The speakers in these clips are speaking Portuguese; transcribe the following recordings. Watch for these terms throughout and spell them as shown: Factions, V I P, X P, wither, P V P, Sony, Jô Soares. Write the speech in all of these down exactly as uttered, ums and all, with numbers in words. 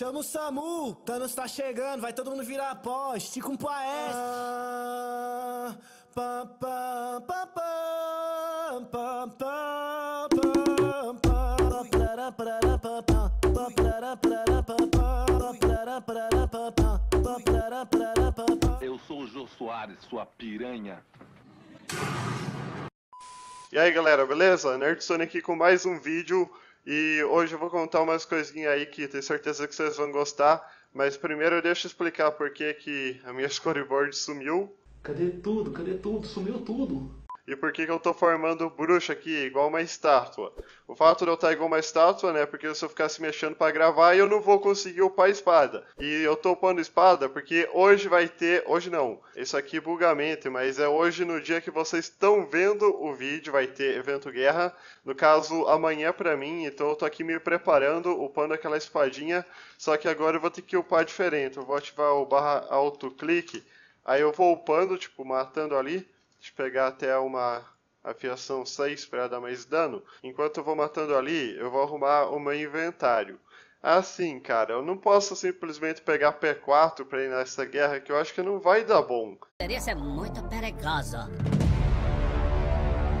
Chama o Samu, Thanos tá chegando, vai todo mundo virar pó, estica um paés. Ah, pá, pá, pá, pá, pá, pá, pá, pá, pá, pá, pá. Eu sou o Jô Soares, sua piranha. E aí galera, beleza? Nerd Sony aqui com mais um vídeo. E hoje eu vou contar umas coisinhas aí que tenho certeza que vocês vão gostar. Mas primeiro deixa eu explicar por que que a minha scoreboard sumiu. Cadê tudo? Cadê tudo? Sumiu tudo. E por que que eu tô formando bruxa aqui, igual uma estátua? O fato de eu estar igual uma estátua, né? Porque se eu ficasse mexendo pra gravar, eu não vou conseguir upar a espada. E eu tô upando espada porque hoje vai ter... Hoje não. Isso aqui bugamente, mas é hoje no dia que vocês estão vendo o vídeo. Vai ter evento guerra. No caso, amanhã pra mim. Então eu tô aqui me preparando, upando aquela espadinha. Só que agora eu vou ter que upar diferente. Eu vou ativar o barra autoclique. Aí eu vou upando, tipo, matando ali. Deixa eu pegar até uma afiação seis para dar mais dano. Enquanto eu vou matando ali, eu vou arrumar o meu inventário. Assim, cara, eu não posso simplesmente pegar P quatro para ir nessa guerra, que eu acho que não vai dar bom. Isso é muito perigoso.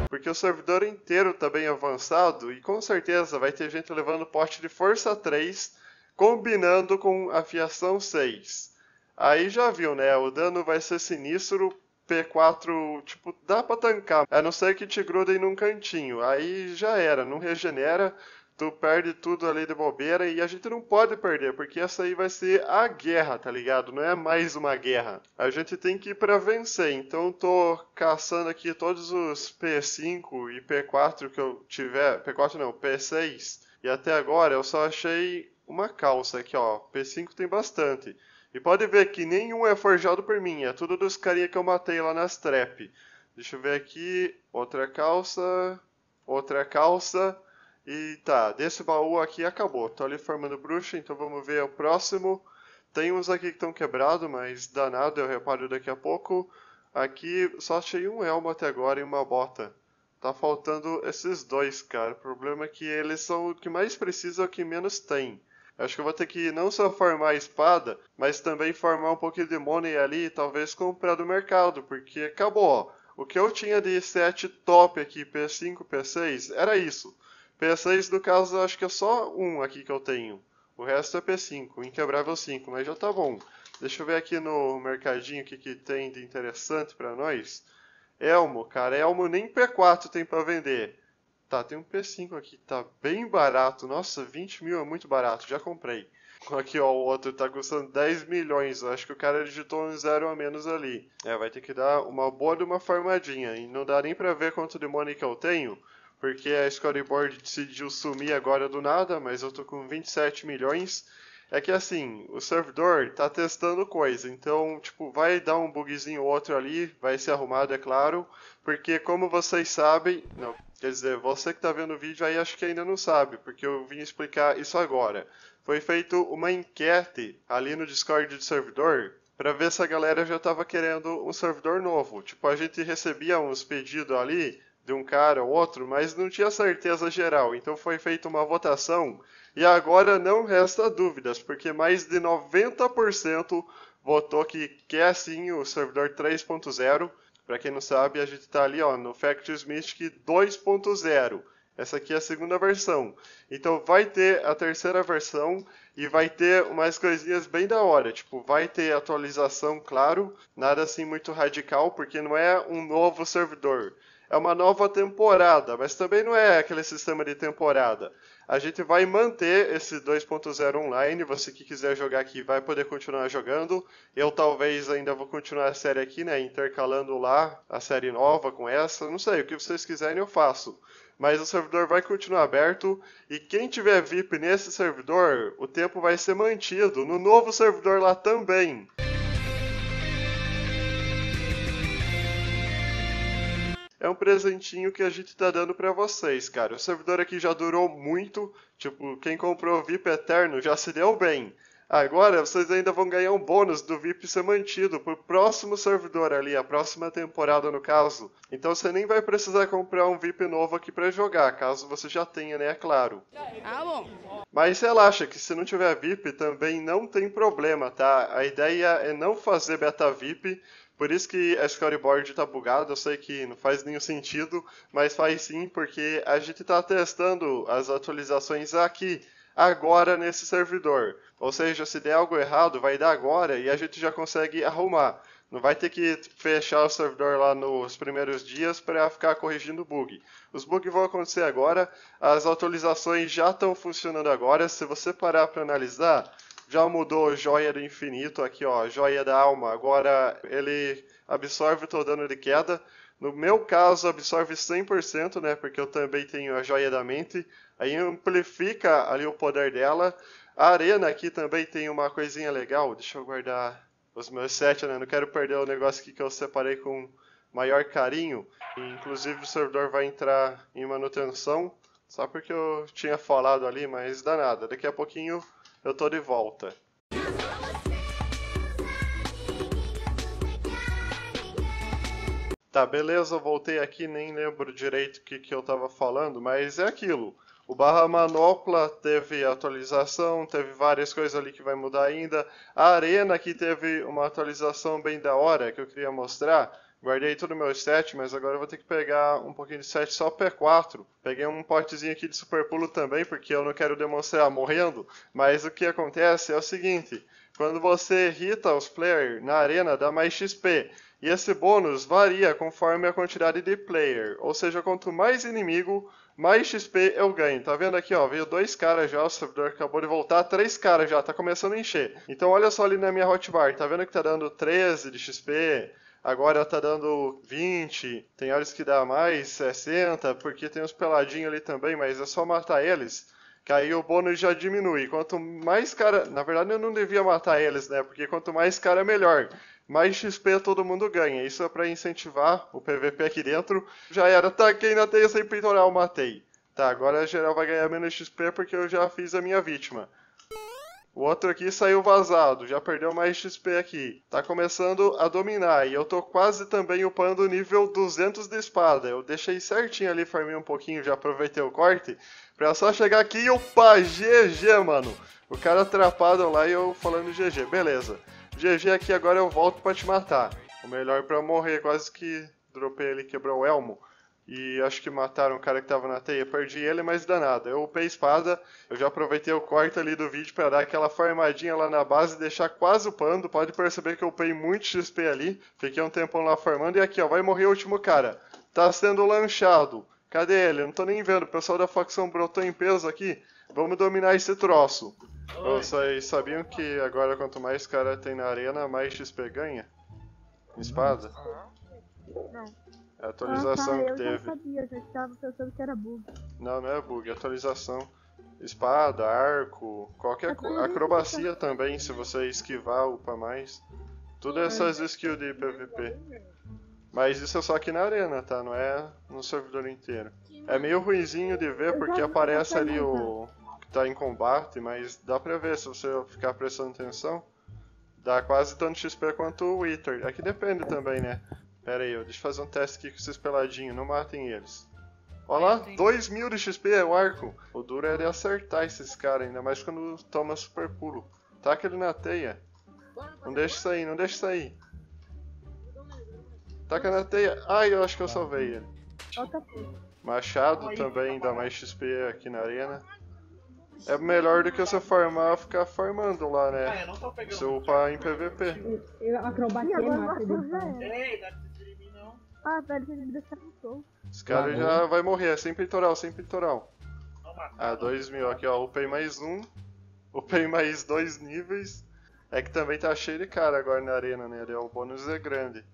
Porque o servidor inteiro tá bem avançado e com certeza vai ter gente levando pote de força três, combinando com afiação seis. Aí já viu, né? O dano vai ser sinistro. P quatro, tipo, dá pra tancar, a não ser que te grudem num cantinho, aí já era, não regenera, tu perde tudo ali de bobeira e a gente não pode perder, porque essa aí vai ser a guerra, tá ligado? Não é mais uma guerra, a gente tem que ir pra vencer, então tô caçando aqui todos os P cinco e P quatro que eu tiver, P quatro não, P seis, e até agora eu só achei uma calça aqui, ó, P cinco tem bastante. E pode ver que nenhum é forjado por mim, é tudo dos carinha que eu matei lá nas trap. Deixa eu ver aqui, outra calça, outra calça, e tá, desse baú aqui acabou. Tô ali formando bruxa, então vamos ver o próximo. Tem uns aqui que estão quebrados, mas danado, eu reparo daqui a pouco. Aqui só achei um elmo até agora e uma bota. Tá faltando esses dois, cara, o problema é que eles são o que mais precisa e o que menos tem. Acho que eu vou ter que não só formar a espada, mas também formar um pouquinho de money ali e talvez comprar do mercado, porque acabou, ó. O que eu tinha de set top aqui, P cinco, P seis, era isso. P seis, no caso, eu acho que é só um aqui que eu tenho. O resto é P cinco, inquebrável cinco, mas já tá bom. Deixa eu ver aqui no mercadinho o que, que tem de interessante pra nós. Elmo, cara, elmo nem P quatro tem pra vender. Tá, tem um P cinco aqui, tá bem barato, nossa, vinte mil é muito barato, já comprei. Aqui ó, o outro tá custando dez milhões, acho que o cara digitou um zero a menos ali. É, vai ter que dar uma boa de uma farmadinha, e não dá nem pra ver quanto de money que eu tenho, porque a scoreboard decidiu sumir agora do nada, mas eu tô com vinte e sete milhões. É que assim, o servidor tá testando coisa, então tipo, vai dar um bugzinho ou outro ali, vai ser arrumado, é claro. Porque como vocês sabem, não, quer dizer, você que tá vendo o vídeo aí acho que ainda não sabe, porque eu vim explicar isso agora. Foi feita uma enquete ali no Discord do servidor, pra ver se a galera já tava querendo um servidor novo. Tipo, a gente recebia uns pedidos ali, de um cara ou outro, mas não tinha certeza geral, então foi feita uma votação. E agora não resta dúvidas, porque mais de noventa por cento votou que quer sim o servidor três ponto zero. Para quem não sabe, a gente está ali ó, no Factions Mystic dois ponto zero. Essa aqui é a segunda versão. Então vai ter a terceira versão e vai ter umas coisinhas bem da hora. Tipo, vai ter atualização, claro. Nada assim muito radical, porque não é um novo servidor. É uma nova temporada, mas também não é aquele sistema de temporada. A gente vai manter esse dois ponto zero online, você que quiser jogar aqui vai poder continuar jogando. Eu talvez ainda vou continuar a série aqui, né, intercalando lá a série nova com essa. Não sei, o que vocês quiserem eu faço. Mas o servidor vai continuar aberto e quem tiver V I P nesse servidor, o tempo vai ser mantido no novo servidor lá também. É um presentinho que a gente tá dando pra vocês, cara. O servidor aqui já durou muito. Tipo, quem comprou o V I P Eterno já se deu bem. Agora vocês ainda vão ganhar um bônus do V I P ser mantido pro próximo servidor ali, a próxima temporada no caso. Então você nem vai precisar comprar um V I P novo aqui pra jogar, caso você já tenha, né, é claro. Ah, bom. Mas relaxa que se não tiver V I P também não tem problema, tá? A ideia é não fazer beta V I P, por isso que a scoreboard tá bugada, eu sei que não faz nenhum sentido, mas faz sim porque a gente tá testando as atualizações aqui. Agora nesse servidor, ou seja, se der algo errado vai dar agora e a gente já consegue arrumar, não vai ter que fechar o servidor lá nos primeiros dias para ficar corrigindo o bug. Os bugs vão acontecer agora, as atualizações já estão funcionando agora, se você parar para analisar, já mudou joia do infinito aqui ó, joia da alma, agora ele absorve todo o dano de queda. No meu caso, absorve cem por cento, né, porque eu também tenho a Joia da Mente. Aí amplifica ali o poder dela. A Arena aqui também tem uma coisinha legal. Deixa eu guardar os meus sete, né? Não quero perder o negócio aqui que eu separei com maior carinho. Inclusive o servidor vai entrar em manutenção. Só porque eu tinha falado ali, mas dá nada. Daqui a pouquinho eu tô de volta. Tá, beleza, eu voltei aqui, nem lembro direito o que, que eu tava falando, mas é aquilo. O barra manopla teve atualização, teve várias coisas ali que vai mudar ainda. A arena aqui teve uma atualização bem da hora que eu queria mostrar. Guardei tudo meu set, mas agora eu vou ter que pegar um pouquinho de set só P quatro. Peguei um potezinho aqui de super pulo também, porque eu não quero demonstrar morrendo. Mas o que acontece é o seguinte, quando você irrita os players na arena dá mais X P. E esse bônus varia conforme a quantidade de player, ou seja, quanto mais inimigo, mais X P eu ganho. Tá vendo aqui, ó, veio dois caras já, o servidor acabou de voltar, três caras já, tá começando a encher. Então olha só ali na minha hotbar, tá vendo que tá dando treze de X P, agora tá dando vinte, tem horas que dá mais, sessenta, porque tem uns peladinhos ali também, mas é só matar eles. Que aí o bônus já diminui, quanto mais cara... Na verdade eu não devia matar eles, né, porque quanto mais cara melhor. Mais X P todo mundo ganha, isso é pra incentivar o P V P aqui dentro. Já era, taquei na teia sem peitoral, matei. Tá, agora a geral vai ganhar menos X P porque eu já fiz a minha vítima. O outro aqui saiu vazado, já perdeu mais X P aqui. Tá começando a dominar e eu tô quase também upando o nível duzentos de espada. Eu deixei certinho ali, farmei um pouquinho, já aproveitei o corte. Pra só chegar aqui e upar G G, mano. O cara atrapado lá e eu falando G G, beleza. G G aqui, agora eu volto pra te matar. O melhor pra morrer, quase que dropei ele, quebrou o elmo. E acho que mataram o cara que tava na teia, perdi ele, mas danado. Eu upei a espada, eu já aproveitei o corte ali do vídeo pra dar aquela farmadinha lá na base e deixar quase upando. Pode perceber que eu upei muito X P ali, fiquei um tempão lá farmando e aqui ó, vai morrer o último cara. Tá sendo lanchado. Cadê ele? Eu não tô nem vendo, o pessoal da facção brotou em peso aqui. Vamos dominar esse troço. Vocês sabiam que agora quanto mais cara tem na arena, mais X P ganha? Espada? Não. É a atualização ah, tá, que eu teve. Eu sabia, eu estava pensando que era bug. Não, não é bug, é atualização. Espada, arco, qualquer coisa. Acrobacia também, se você esquivar, upa mais. Tudo essas skills de P V P. Mas isso é só aqui na arena, tá? Não é no servidor inteiro. É meio ruinzinho de ver porque aparece ali o... tá em combate, mas dá pra ver se você ficar prestando atenção. Dá quase tanto X P quanto o wither. Aqui depende também, né? Pera aí, deixa eu fazer um teste aqui com esses peladinhos, não matem eles. Olha lá, dois mil de X P é o arco. O duro é de acertar esses caras, ainda mais quando toma super pulo. Taca ele na teia. Não deixa sair, não deixa sair. Taca na teia. Ai, eu acho que eu salvei ele. Machado também dá mais X P aqui na arena. É melhor do que você farmar, ficar farmando lá, né? Ah, eu não tô pegando. Você upar em P V P. Eu acrobacia mata. Ei, dá pra de mim não. Ah, velho, você me deixa solto. Esse cara já vai morrer, sem peitoral, sem peitoral. Ah, dois mil aqui, ó. Upei mais um. Upei mais dois níveis. É que também tá cheio de cara agora na arena, né? O bônus é grande.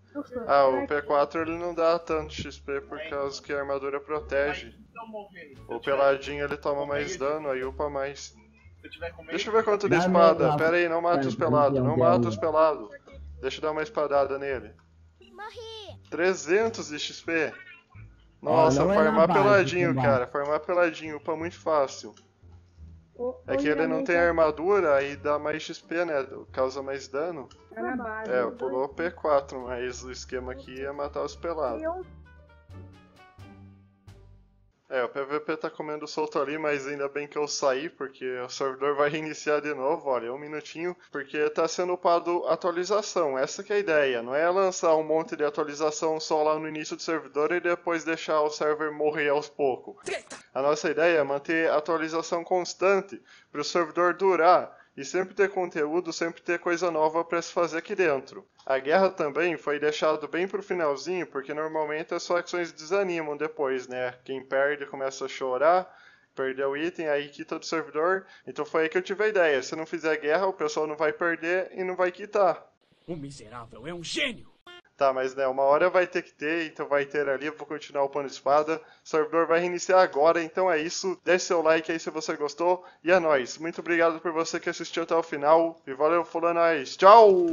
Ah, o P quatro ele não dá tanto X P por causa que a armadura protege. O peladinho ele toma mais dano, aí upa mais. Deixa eu ver quanto de espada. Pera aí, não mata os pelados, não mata os pelados. Deixa eu dar uma espadada nele. trezentos de X P. Nossa, farmar peladinho, cara. Farmar peladinho, upa muito fácil. O, é que ele não tem armadura, aí dá mais X P, né? Causa mais dano. É, na base, é pulou P quatro, mas o esquema aqui é matar os pelados. Eu... É, o P V P tá comendo solto ali, mas ainda bem que eu saí, porque o servidor vai reiniciar de novo, olha, um minutinho, porque tá sendo upado atualização, essa que é a ideia, não é lançar um monte de atualização só lá no início do servidor e depois deixar o server morrer aos poucos. A nossa ideia é manter atualização constante, para o servidor durar, e sempre ter conteúdo, sempre ter coisa nova para se fazer aqui dentro. A guerra também foi deixada bem pro finalzinho, porque normalmente as facções desanimam depois, né? Quem perde começa a chorar, perdeu o item, aí quita do servidor. Então foi aí que eu tive a ideia, se não fizer guerra o pessoal não vai perder e não vai quitar. O miserável é um gênio! Tá, mas né, uma hora vai ter que ter, então vai ter ali, eu vou continuar o pano de espada. O servidor vai reiniciar agora, então é isso. Deixe seu like aí se você gostou. E é nóis, muito obrigado por você que assistiu até o final. E valeu, falou, é nóis, tchau!